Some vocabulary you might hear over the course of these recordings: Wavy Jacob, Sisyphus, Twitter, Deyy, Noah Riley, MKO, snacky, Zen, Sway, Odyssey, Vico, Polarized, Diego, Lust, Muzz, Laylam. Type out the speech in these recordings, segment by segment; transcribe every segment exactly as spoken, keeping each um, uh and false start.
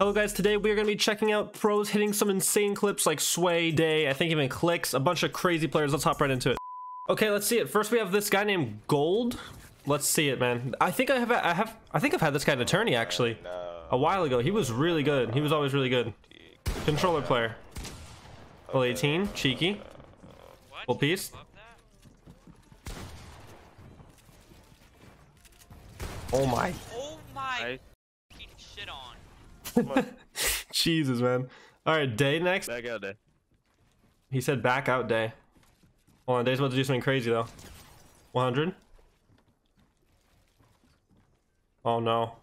Hello guys, today we are going to be checking out pros hitting some insane clips like Sway, Deyy, I think even Clicks, a bunch of crazy players. Let's hop right into it. Okay, let's see it. First we have this guy named Gold. Let's see it, man. I think I have, I have, I think I've had this guy in attorney actually a while ago. He was really good. He was always really good. Controller player. Full eighteen, cheeky. Full piece. Oh my. Oh my. Shit on. Jesus, man. All right, Deyy next. Back out Deyy. He said back out Deyy. Hold on, Dey's about to do something crazy though. one hundred. Oh no.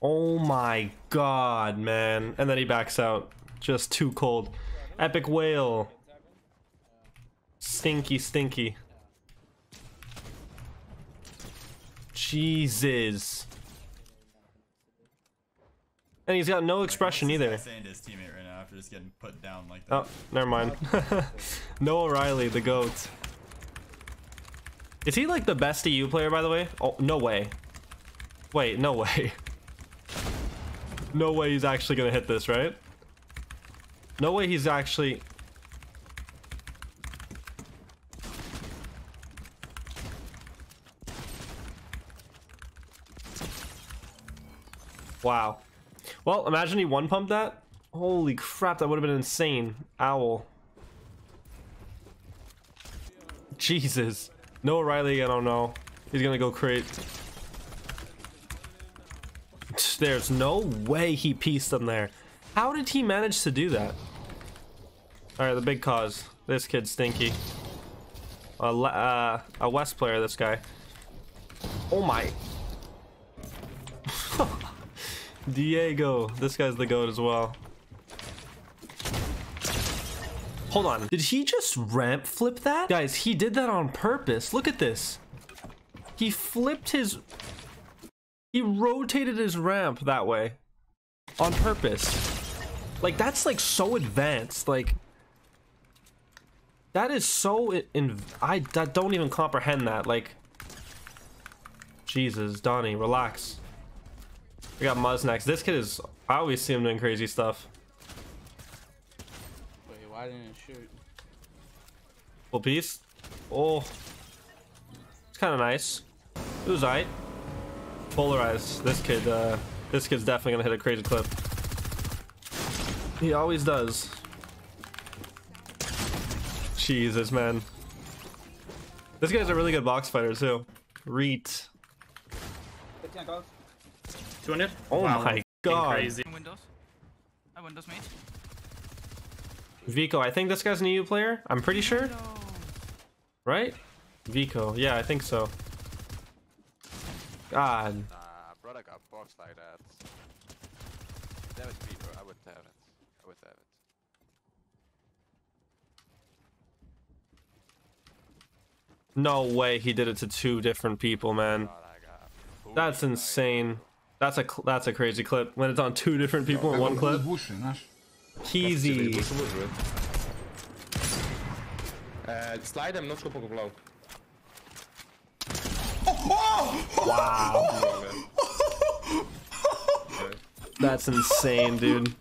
Oh my god, man. And then he backs out. Just too cold. Epic whale. Stinky, stinky. Jesus. And he's got no expression either. He's saying to his teammate right now after just getting put down like that. Oh, never mind. Noah Riley, the GOAT. Is he like the best E U player, by the way? Oh, no way. Wait, no way. No way he's actually gonna hit this, right? No way he's actually... Wow. Well, imagine he one pumped that. Holy crap, that would have been insane. Owl. Jesus. Noah Riley, I don't know. He's gonna go crate. There's no way he pieced them there. How did he manage to do that? Alright, the big cause. This kid's stinky. A, uh, a West player, this guy. Oh my. Diego, this guy's the GOAT as well. Hold on, did he just ramp flip that? Guys, he did that on purpose. Look at this. He flipped his... He rotated his ramp that way. On purpose. Like, that's like so advanced. Like... That is so... In, I, I don't even comprehend that. Like... Jesus, Donnie, relax. We got Muzz next. This kid is... I always see him doing crazy stuff. Wait, why didn't it shoot? Full piece. Oh. It's kind of nice. It was alright. Polarized. This kid, uh... This kid's definitely gonna hit a crazy clip. He always does. Jesus, man. This guy's a really good box fighter, too. Reet. fifteen goals. two hundred? Oh wow. My god. Crazy. Windows. I Windows mate. Vico, I think this guy's an E U player. I'm pretty sure. Right? Vico. Yeah, I think so. God. Nah, bro, I got boxed like that. That was me, bro. I wouldn't have it. I wouldn't have it. No way he did it to two different people, man. God, that's insane. That's a that's a crazy clip when it's on two different people in one clip. Easy. Wow. That's insane, dude.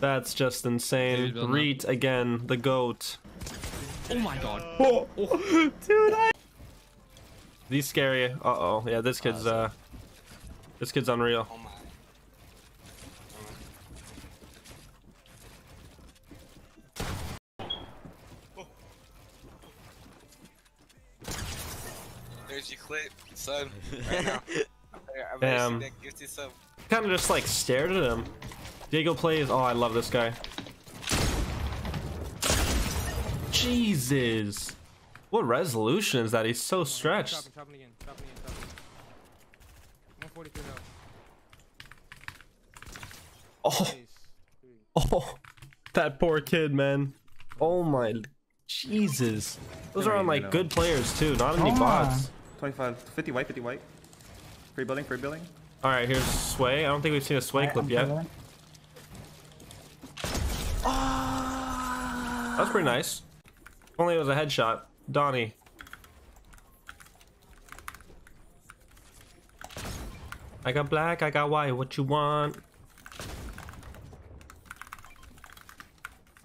That's just insane. Reet again, the GOAT. Oh my god. Oh, oh. Dude, I These scary. Uh oh, yeah. This kid's uh, this kid's unreal. Oh my. Oh. There's your clip, son. Right now. Damn. Kind of just like stared at him. Diego plays. Oh, I love this guy. Jesus. What resolution is that? He's so stretched. Top him, top him again, top him again, top him again. one forty-two now. Oh. Oh. That poor kid, man. Oh my. Jesus. Those are on like good players too, not any bots. twenty-five, fifty white, fifty white. Free building, free building. Alright, here's Sway. I don't think we've seen a Sway clip yet. That's pretty nice. Only it was a headshot. Donnie. I got black, I got white, what you want?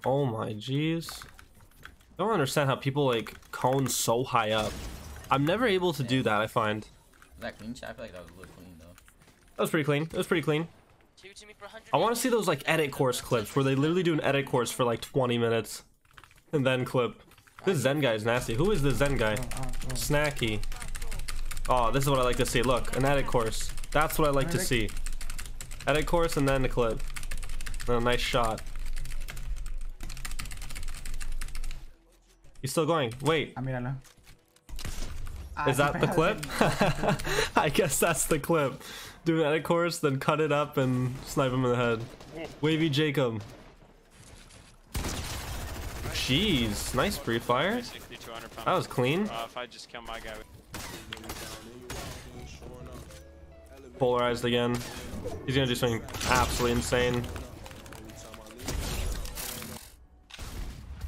Oh my jeez. I don't understand how people like cone so high up. I'm never able to yeah. do that, I find. Was that clean? I feel like that was really clean though. That was pretty clean. It was pretty clean. I want to see those like edit course clips where they literally do an edit course for like twenty minutes and then clip. This Zen guy is nasty. Who is this Zen guy? Snacky. Oh, this is what I like to see. Look, an edit course. That's what I like to see. Edit course and then the clip. Oh, nice shot. He's still going. Wait. Is that the clip? I guess that's the clip. Do an edit course, then cut it up and snipe him in the head. Wavy Jacob. Jeez, nice free fire. That was clean. Polarized again. He's gonna do something absolutely insane.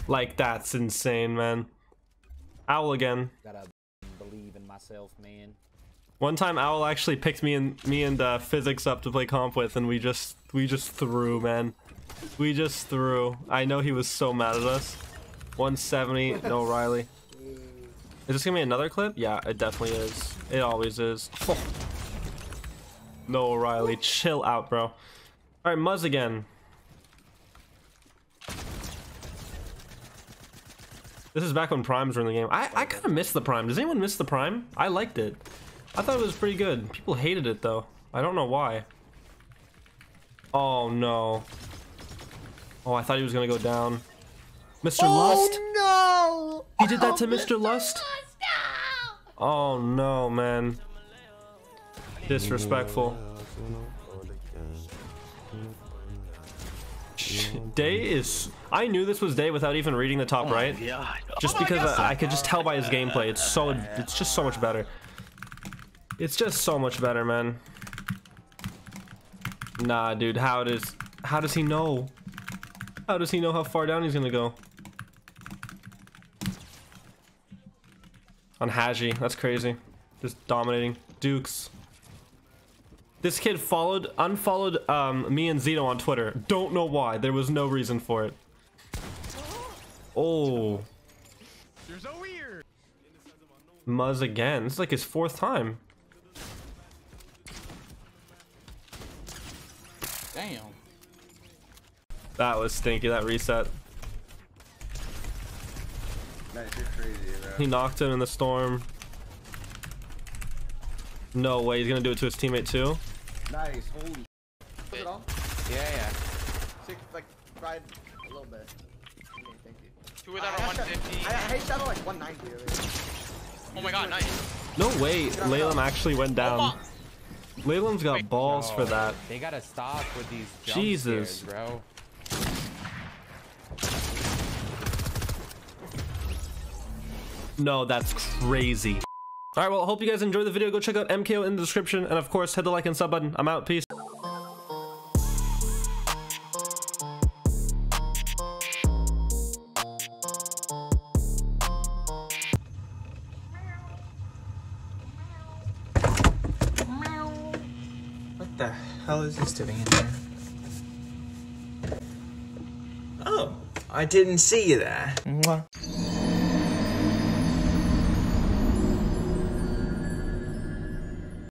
Like, that's insane, man. Owl again. Gotta believe in myself, man. One time Owl actually picked me and me and uh, Physics up to play comp with, and we just we just threw, man. We just threw. I know he was so mad at us. one seventy, no Riley. Is this gonna be another clip? Yeah, it definitely is. It always is. Oh. No Riley, chill out, bro. All right, Muzz again. This is back when primes were in the game. I I kind of miss the prime. Does anyone miss the prime? I liked it. I thought it was pretty good. People hated it though. I don't know why. Oh no. Oh, I thought he was gonna go down. Mister Oh, Lust. No! He did that to oh, Mister Lust. Lust no! Oh no, man. Disrespectful. Deyy is. I knew this was Deyy without even reading the top oh right. Just oh because God, I, I could just tell by his gameplay. It's so. It's just so much better. It's just so much better, man. Nah, dude, how does how does he know? How does he know how far down he's gonna go? On Haji, that's crazy. Just dominating. Dukes. This kid followed unfollowed um me and Zeno on Twitter. Don't know why. There was no reason for it. Oh. You're so weird. Muzz again. This is like his fourth time. Damn. That was stinky, that reset. Nice, you're crazy, bro. He knocked him in the storm. No way, he's gonna do it to his teammate too. Nice, holy was it all? Yeah, yeah. Six, like, fried a little bit. Okay, thank you. Two without a one fifty. I hate that on like one ninety really. Oh my god, nice. No way, Laylam actually went down. Laylam's got balls no, for that. They gotta stop with these jump Jesus, scares, bro. No, that's crazy. All right, well, I hope you guys enjoyed the video. Go check out M K O in the description, and of course, hit the like and sub button. I'm out. Peace. What the hell is this doing in there? Oh, I didn't see you there. Mwah.